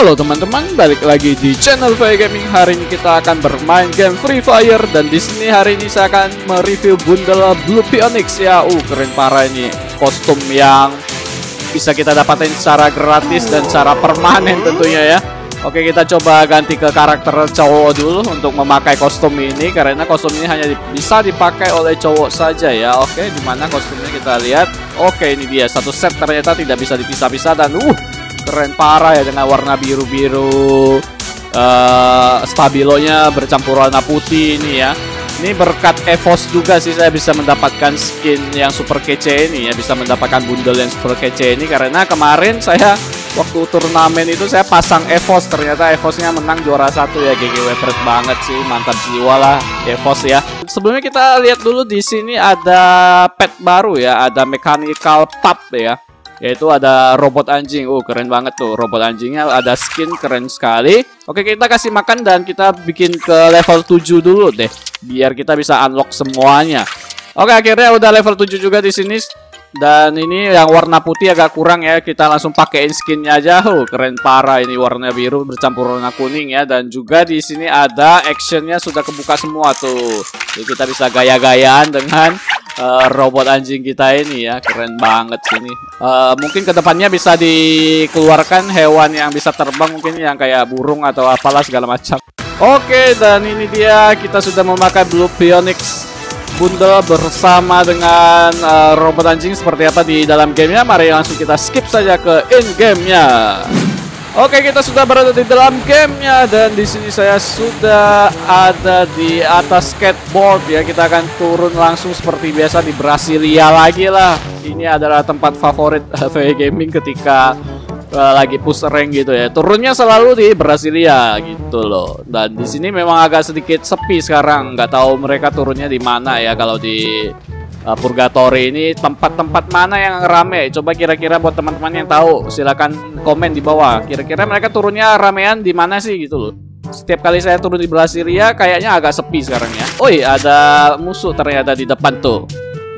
Halo teman-teman, balik lagi di channel VY Gaming. Hari ini kita akan bermain game Free Fire dan di sini hari ini saya akan mereview bundle Blue Phoenix ya. Keren parah ini. Kostum yang bisa kita dapatin secara gratis dan secara permanen tentunya ya. Oke, kita coba ganti ke karakter cowok dulu untuk memakai kostum ini karena kostum ini hanya bisa dipakai oleh cowok saja ya. Oke, di mana kostumnya kita lihat. Oke, ini dia satu set ternyata tidak bisa dipisah-pisah dan keren parah ya, dengan warna biru-biru, stabilonya bercampur warna putih ini ya. Ini berkat Evos juga sih saya bisa mendapatkan skin yang super kece ini ya, bisa mendapatkan bundle yang super kece ini karena kemarin saya waktu turnamen itu saya pasang Evos, ternyata Evosnya menang juara satu ya. GG webret banget sih, mantap jiwa lah Evos ya. Sebelumnya kita lihat dulu di sini ada pet baru ya, ada mechanical pup ya. Yaitu ada robot anjing, keren banget tuh robot anjingnya, ada skin keren sekali. Oke, kita kasih makan dan kita bikin ke level 7 dulu deh, biar kita bisa unlock semuanya. Oke, akhirnya udah level 7 juga di sini. Dan ini yang warna putih agak kurang ya, kita langsung pakein skinnya aja. Keren parah ini, warna biru bercampur warna kuning ya. Dan juga di sini ada actionnya sudah kebuka semua tuh. Jadi kita bisa gaya-gayaan dengan robot anjing kita ini ya, keren banget sini. Mungkin kedepannya bisa dikeluarkan hewan yang bisa terbang, mungkin yang kayak burung atau apalah segala macam. Oke, dan ini dia kita sudah memakai Blue Phoenix bundle bersama dengan robot anjing seperti apa di dalam gamenya. Mari langsung kita skip saja ke in gamenya. Oke, kita sudah berada di dalam gamenya dan di sini saya sudah ada di atas skateboard ya. Kita akan turun langsung seperti biasa di Brasilia lagi lah. Ini adalah tempat favorit VY Gaming ketika lagi push rank gitu ya. Turunnya selalu di Brasilia gitu loh. Dan di sini memang agak sedikit sepi sekarang. Nggak tahu mereka turunnya di mana ya. Kalau di Purgatory ini tempat-tempat mana yang rame? Coba kira-kira buat teman-teman yang tahu silahkan komen di bawah. Kira-kira mereka turunnya ramean di mana sih gitu loh. Setiap kali saya turun di Brasilia kayaknya agak sepi sekarang ya. Oi, ada musuh ternyata di depan tuh.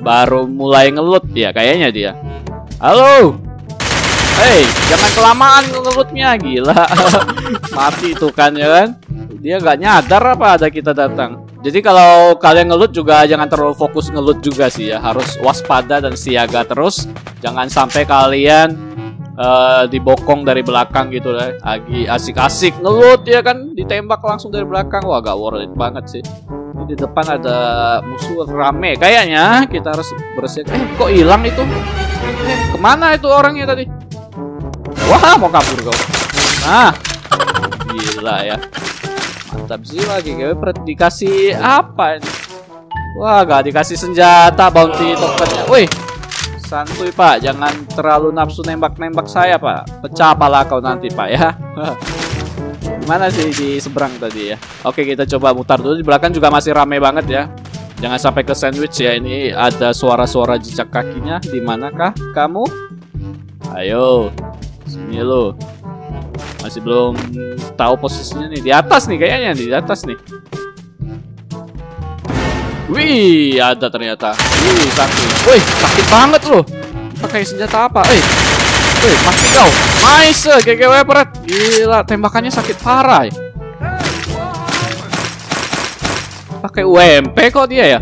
Baru mulai ngelut ya kayaknya dia. Halo. Hei, jangan kelamaan ngelutnya, gila. Mati tuh kan ya kan. Dia nggak nyadar apa ada kita datang. Jadi kalau kalian ngelut juga jangan terlalu fokus ngelut juga sih ya. Harus waspada dan siaga terus. Jangan sampai kalian dibokong dari belakang gitu lah. Lagi asik-asik ngelut ya kan, ditembak langsung dari belakang. Wah, gak worth it banget sih. Ini di depan ada musuh rame kayaknya. Kita harus bersiap. Kok hilang itu? Kemana itu orangnya tadi? Wah, mau kabur kau. Nah, gila ya. Mantap sih lagi, gue dikasih apa ini? Wah, gak dikasih senjata, bounty tokennya. Wih, santuy pak, jangan terlalu nafsu nembak-nembak saya pak. Pecah pala kau nanti pak ya. Gimana sih di seberang tadi ya? Oke, kita coba mutar dulu, di belakang juga masih rame banget ya. Jangan sampai ke sandwich ya, ini ada suara-suara jejak kakinya. Dimanakah kamu? Ayo, sini lo. Masih belum tahu posisinya nih, di atas nih kayaknya, di atas nih. Wih, ada ternyata. Wih, sakit. Wih, sakit banget loh. Pakai senjata apa? Wih, mati kau. Nice, GGW peret. Gila, tembakannya sakit parah. Pakai UMP kok dia ya?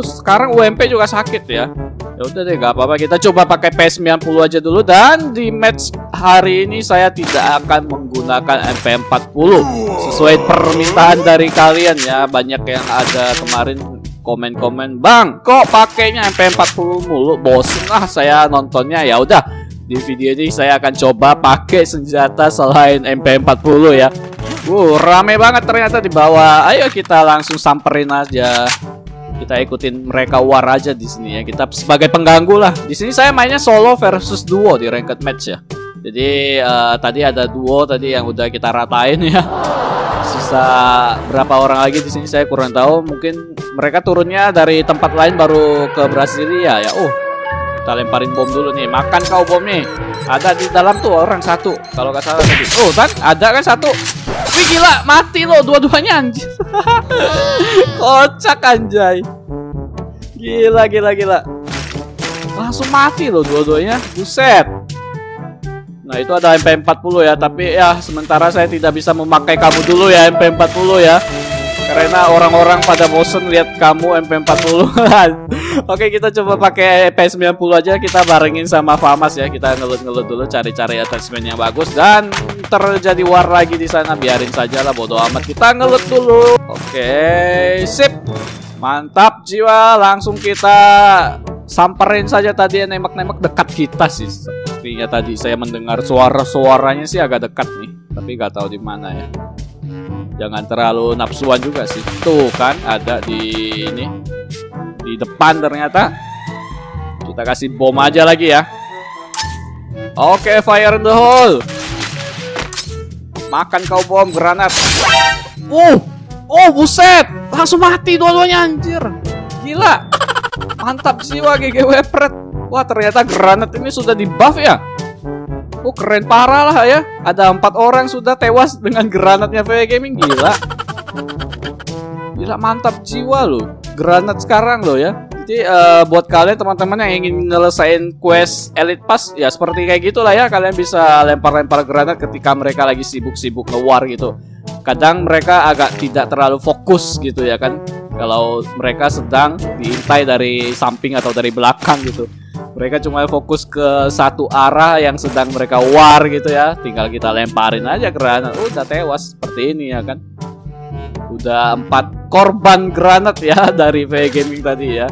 Sekarang UMP juga sakit ya. Ya udah deh, gak apa-apa, kita coba pakai P90 aja dulu. Dan di match hari ini saya tidak akan menggunakan MP40 sesuai permintaan dari kalian ya. Banyak yang ada kemarin komen-komen, "Bang, kok pakainya MP40 mulu? Bosen ah saya nontonnya." Ya udah, di video ini saya akan coba pakai senjata selain MP40 ya. Rame banget ternyata di bawah. Ayo kita langsung samperin aja. Kita ikutin mereka war aja di sini ya. Kita sebagai pengganggu lah. Di sini saya mainnya solo versus duo di ranked match ya. Jadi tadi ada duo tadi yang udah kita ratain ya. Sisa berapa orang lagi di sini saya kurang tahu. Mungkin mereka turunnya dari tempat lain baru ke Brasilia ya. Kita lemparin bom dulu nih. Makan kau bom nih. Ada di dalam tuh orang satu. Kalau nggak salah tadi. Kan ada kan satu. Wih, gila, mati loh dua-duanya anjir. Kocak anjay. Gila, gila, gila. Langsung mati loh dua-duanya. Buset. Nah itu ada MP40 ya. Tapi ya sementara saya tidak bisa memakai kamu dulu ya, MP40 ya, karena orang-orang pada bosen lihat kamu MP40. Oke, kita coba pakai P90 aja, kita barengin sama FAMAS ya. Kita ngelut-ngelut dulu, cari-cari attachment yang bagus, dan terjadi war lagi di sana. Biarin saja lah, bodo amat, kita ngelut dulu. Oke, sip. Mantap jiwa, langsung kita samperin saja. Tadi nembak-nembak dekat kita sih sepertinya, tadi saya mendengar suara-suaranya sih agak dekat nih, tapi nggak tahu di mana ya. Jangan terlalu nafsuan juga sih. Tuh kan ada di ini, di depan ternyata. Kita kasih bom aja lagi ya. Oke, fire in the hole. Makan kau bom granat. Oh buset, langsung mati dua-duanya anjir. Gila. Mantap jiwa, GG Wepret. Wah, ternyata granat ini sudah di buff ya. Oh keren parah lah ya. Ada 4 orang sudah tewas dengan granatnya VY Gaming. Gila. Gila, mantap jiwa loh. Granat sekarang loh ya. Jadi buat kalian teman-teman yang ingin nyelesain quest Elite Pass ya, seperti kayak gitulah ya. Kalian bisa lempar-lempar granat ketika mereka lagi sibuk-sibuk nge-war gitu. Kadang mereka agak tidak terlalu fokus gitu ya kan, kalau mereka sedang diintai dari samping atau dari belakang gitu. Mereka cuma fokus ke satu arah yang sedang mereka war gitu ya. Tinggal kita lemparin aja granat. Udah tewas seperti ini ya kan. Udah 4 korban granat ya dari VY Gaming tadi ya.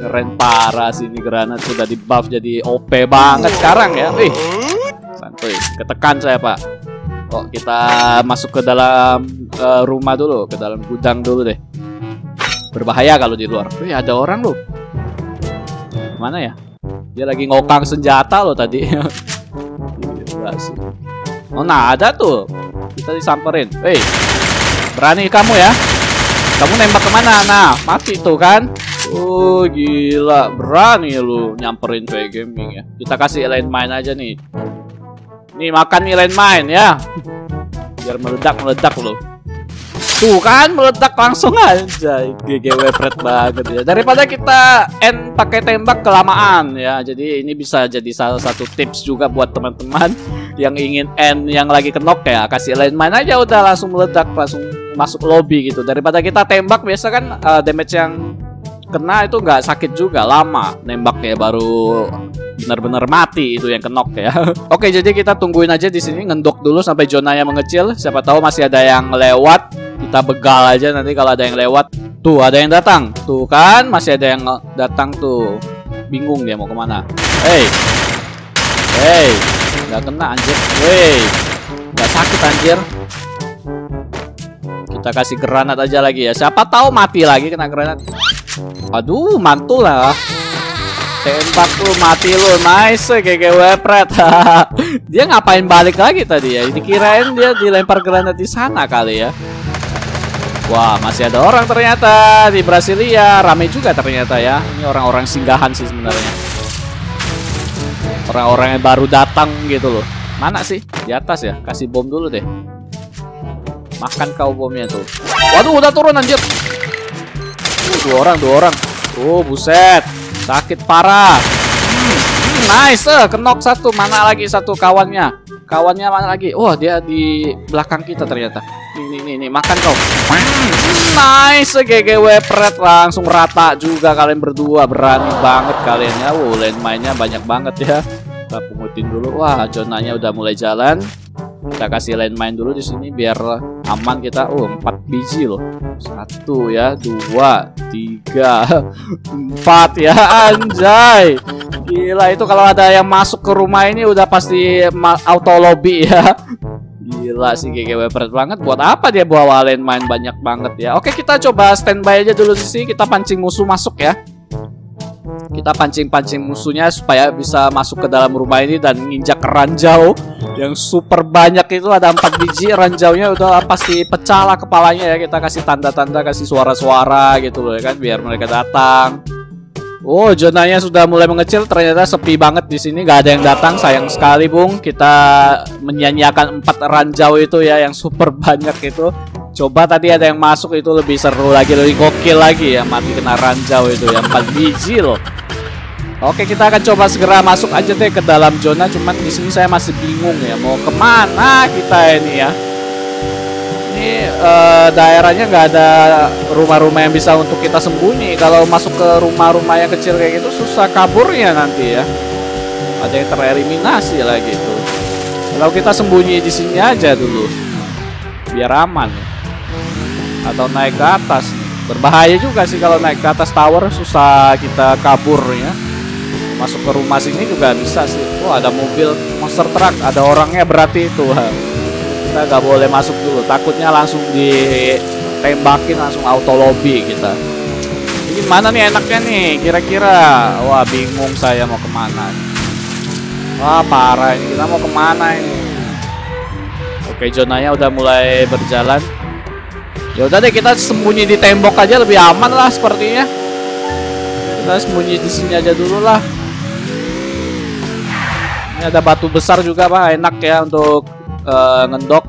Keren parah sih ini granat, sudah di buff jadi OP banget sekarang ya. Wih, santuy, ketekan saya pak. Oh kita masuk ke dalam rumah dulu, ke dalam gudang dulu deh. Berbahaya kalau di luar. Wih ada orang loh. Mana ya? Dia lagi ngokang senjata loh tadi. Oh nah ada tuh, kita disamperin. Hei, berani kamu ya? Kamu nembak kemana? Nah mati tuh kan. Oh gila, berani lu nyamperin VY Gaming ya. Kita kasih landmine aja nih. Nih makan nih landmine ya, biar meledak-meledak loh. Tuh kan meledak langsung aja. GG Wepret banget ya. Daripada kita end pakai tembak kelamaan ya. Jadi ini bisa jadi salah satu tips juga buat teman-teman yang ingin end yang lagi kenok ya. Kasih landmine aja udah langsung meledak, langsung masuk lobby gitu. Daripada kita tembak biasa kan damage yang kena itu nggak sakit juga, lama nembaknya baru benar-benar mati itu yang kenok ya. Oke, jadi kita tungguin aja di sini, ngendok dulu sampai zonanya mengecil. Siapa tahu masih ada yang lewat, kita begal aja nanti kalau ada yang lewat. Tuh ada yang datang, tuh kan masih ada yang datang tuh. Bingung dia mau kemana. Hey, hey, nggak kena anjir. Hey, nggak sakit anjir. Kita kasih granat aja lagi ya. Siapa tahu mati lagi kena granat. Aduh, mantul lah. Tembak lu, mati lu. Nice, GG Wepret. Dia ngapain balik lagi tadi ya? Dikirain dia dilempar granat di sana kali ya. Wah, masih ada orang ternyata di Brasilia. Rame juga ternyata ya. Ini orang-orang singgahan sih sebenarnya. Orang-orang yang baru datang gitu loh. Mana sih? Di atas ya. Kasih bom dulu deh. Makan kau bomnya tuh. Waduh, udah turun anjir. Dua orang. Oh buset, sakit parah. Nice, kenok satu. Mana lagi satu kawannya? Kawannya mana lagi? Wah, dia di belakang kita ternyata. Ini makan kau. Nice, GG Wepret, langsung rata juga kalian berdua. Berani banget kalian ya. Wow, landmine-nya banyak banget ya. Kita pungutin dulu. Wah, zonanya udah mulai jalan. Kita kasih landmine dulu di sini biar aman kita. Oh, 4 biji loh. 1 ya, 2, 3, 4 ya, anjay. Gila itu kalau ada yang masuk ke rumah ini udah pasti auto lobby ya. Gila sih GG Wepret banget. Buat apa dia bawa landmine banyak banget ya. Oke, kita coba standby aja dulu di sini, kita pancing musuh masuk ya. Kita pancing-pancing musuhnya supaya bisa masuk ke dalam rumah ini dan nginjak ranjau yang super banyak itu. Ada 4 biji, ranjaunya udah pasti pecah lah kepalanya ya. Kita kasih tanda-tanda, kasih suara-suara gitu loh ya kan, biar mereka datang. Oh, zonanya sudah mulai mengecil. Ternyata sepi banget di sini, gak ada yang datang. Sayang sekali bung, kita menyanyiakan 4 ranjau itu ya, yang super banyak itu. Coba tadi ada yang masuk itu lebih seru lagi, lebih gokil lagi ya. Mati kena ranjau itu ya, 4 biji loh. Oke, kita akan coba segera masuk aja deh ke dalam zona. Cuman di sini saya masih bingung ya mau kemana kita ini ya. Ini daerahnya nggak ada rumah-rumah yang bisa untuk kita sembunyi. Kalau masuk ke rumah-rumah yang kecil kayak gitu susah kaburnya nanti ya. Ada yang tereliminasi lah gitu. Kalau kita sembunyi di sini aja dulu, biar aman. Atau naik ke atas. Berbahaya juga sih kalau naik ke atas tower, susah kita kaburnya. Masuk ke rumah sini juga bisa sih. Oh, ada mobil monster truck, ada orangnya berarti itu. Kita nggak boleh masuk dulu, takutnya langsung ditembakin, langsung auto lobby kita. Ini mana nih enaknya nih kira-kira? Wah, bingung saya mau kemana. Wah, parah ini, kita mau kemana ini? Oke, zonanya udah mulai berjalan. Ya udah deh, kita sembunyi di tembok aja lebih aman lah sepertinya. Kita sembunyi di sini aja dulu lah. Ini ada batu besar juga, Pak. Enak ya untuk ngendok.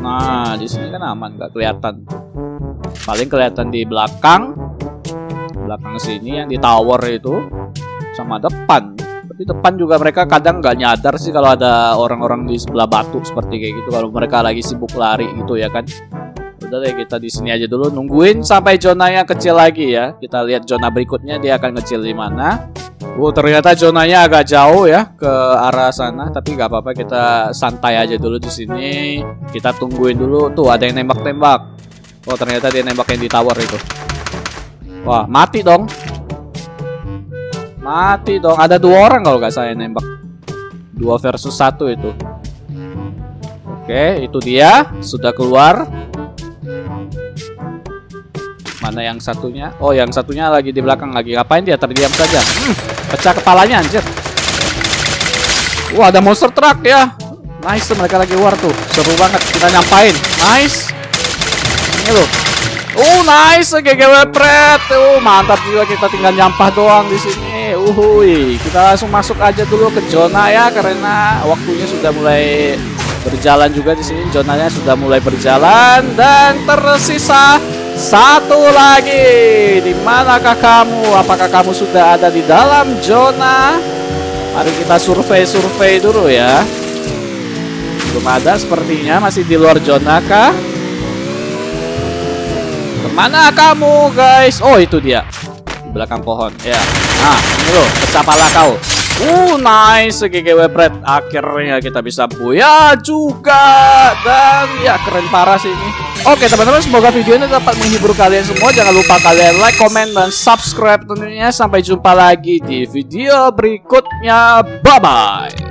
Nah, di sini kan aman, nggak kelihatan. Paling kelihatan di belakang sini yang di tower itu, sama depan. Tapi depan juga mereka kadang nggak nyadar sih kalau ada orang-orang di sebelah batu seperti kayak gitu. Kalau mereka lagi sibuk lari gitu ya kan. Udah deh, kita di sini aja dulu, nungguin sampai zonanya kecil lagi ya. Kita lihat zona berikutnya dia akan kecil di mana. Wow, ternyata zonanya agak jauh ya ke arah sana, tapi nggak apa-apa, kita santai aja dulu di sini. Kita tungguin dulu, tuh ada yang nembak-nembak. Oh, ternyata dia nembak yang di tower itu. Wah, mati dong. Mati dong. Ada dua orang kalau nggak saya nembak. 2 versus 1 itu. Oke, itu dia sudah keluar. Mana yang satunya? Oh, yang satunya lagi di belakang lagi. Ngapain dia terdiam saja? Pecah kepalanya, anjir. Wah, ada monster truck ya. Nice, mereka lagi war tuh. Seru banget, kita nyampain. Nice. Ini loh. Oh, nice. GGW pret. Mantap juga, kita tinggal nyampah doang di sini. Uhuy. Kita langsung masuk aja dulu ke zona ya, karena waktunya sudah mulai berjalan juga di sini. Zonanya sudah mulai berjalan dan tersisa 1 lagi. Di manakah kamu? Apakah kamu sudah ada di dalam zona? Mari kita survei-survei dulu ya. Belum ada sepertinya, masih di luar zona kah? Kemana kamu, guys? Oh, itu dia. Di belakang pohon. Ya. Nah, ini loh, pecah pala kau. Nice, GGW Pret. Akhirnya kita bisa buya juga. Dan ya, keren parah sih ini. Oke, teman-teman, semoga video ini dapat menghibur kalian semua. Jangan lupa kalian like, comment, dan subscribe tentunya. Sampai jumpa lagi di video berikutnya. Bye-bye.